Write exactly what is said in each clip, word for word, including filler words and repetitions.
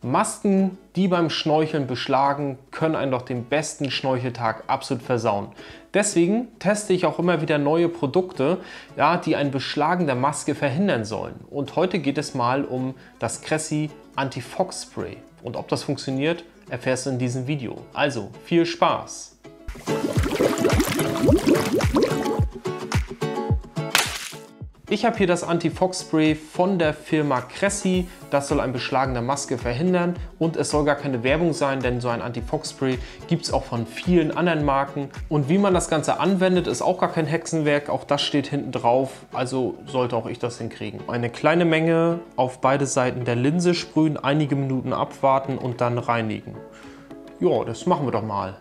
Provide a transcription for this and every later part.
Masken, die beim Schnorcheln beschlagen, können einen doch den besten Schnorcheltag absolut versauen. Deswegen teste ich auch immer wieder neue Produkte, ja, die ein Beschlagen der Maske verhindern sollen. Und heute geht es mal um das Cressy Anti-Fox Spray. Und ob das funktioniert, erfährst du in diesem Video. Also viel Spaß! Ich habe hier das Anti-Fox-Spray von der Firma Cressy. Das soll ein Beschlagen der Maske verhindern und es soll gar keine Werbung sein, denn so ein Anti-Fox-Spray gibt es auch von vielen anderen Marken. Und wie man das Ganze anwendet, ist auch gar kein Hexenwerk. Auch das steht hinten drauf, also sollte auch ich das hinkriegen. Eine kleine Menge auf beide Seiten der Linse sprühen, einige Minuten abwarten und dann reinigen. Ja, das machen wir doch mal.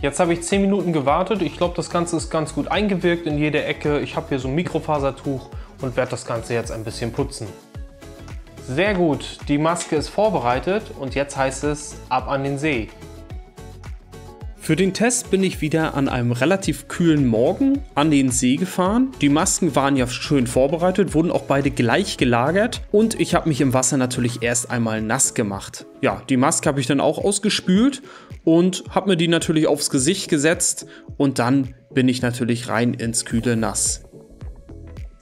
Jetzt habe ich zehn Minuten gewartet. Ich glaube, das Ganze ist ganz gut eingewirkt in jede Ecke. Ich habe hier so ein Mikrofasertuch und werde das Ganze jetzt ein bisschen putzen. Sehr gut, die Maske ist vorbereitet und jetzt heißt es ab an den See. Für den Test bin ich wieder an einem relativ kühlen Morgen an den See gefahren. Die Masken waren ja schön vorbereitet, wurden auch beide gleich gelagert und ich habe mich im Wasser natürlich erst einmal nass gemacht. Ja, die Maske habe ich dann auch ausgespült und habe mir die natürlich aufs Gesicht gesetzt und dann bin ich natürlich rein ins kühle Nass.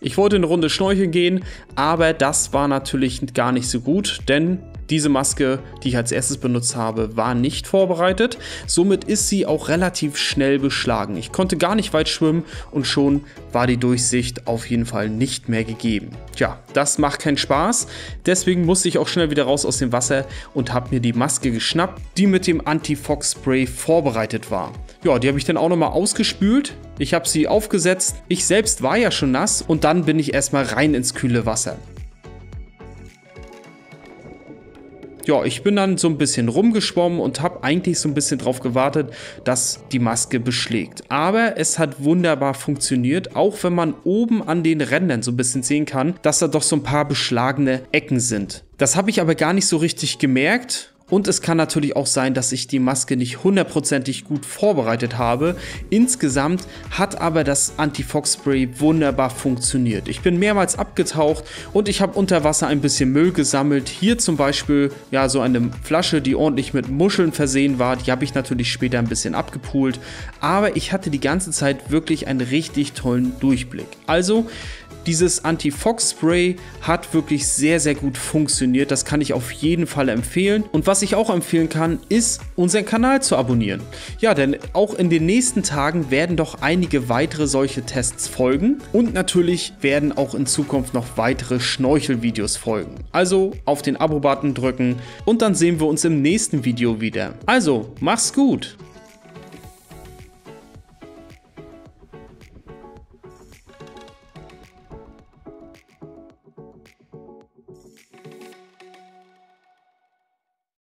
Ich wollte eine Runde schnorcheln gehen, aber das war natürlich gar nicht so gut, denn diese Maske, die ich als erstes benutzt habe, war nicht vorbereitet. Somit ist sie auch relativ schnell beschlagen. Ich konnte gar nicht weit schwimmen und schon war die Durchsicht auf jeden Fall nicht mehr gegeben. Tja, das macht keinen Spaß. Deswegen musste ich auch schnell wieder raus aus dem Wasser und habe mir die Maske geschnappt, die mit dem Anti-Fox-Spray vorbereitet war. Ja, die habe ich dann auch nochmal ausgespült. Ich habe sie aufgesetzt. Ich selbst war ja schon nass und dann bin ich erstmal rein ins kühle Wasser. Ja, ich bin dann so ein bisschen rumgeschwommen und habe eigentlich so ein bisschen drauf gewartet, dass die Maske beschlägt. Aber es hat wunderbar funktioniert, auch wenn man oben an den Rändern so ein bisschen sehen kann, dass da doch so ein paar beschlagene Ecken sind. Das habe ich aber gar nicht so richtig gemerkt. Und es kann natürlich auch sein, dass ich die Maske nicht hundertprozentig gut vorbereitet habe. Insgesamt hat aber das Anti-Fox-Spray wunderbar funktioniert. Ich bin mehrmals abgetaucht und ich habe unter Wasser ein bisschen Müll gesammelt. Hier zum Beispiel ja so eine Flasche, die ordentlich mit Muscheln versehen war. Die habe ich natürlich später ein bisschen abgepult. Aber ich hatte die ganze Zeit wirklich einen richtig tollen Durchblick. Also dieses Anti-Fox-Spray hat wirklich sehr, sehr gut funktioniert. Das kann ich auf jeden Fall empfehlen. Und was ich auch empfehlen kann, ist, unseren Kanal zu abonnieren. Ja, denn auch in den nächsten Tagen werden doch einige weitere solche Tests folgen. Und natürlich werden auch in Zukunft noch weitere Schnorchelvideos folgen. Also auf den Abo-Button drücken und dann sehen wir uns im nächsten Video wieder. Also, mach's gut!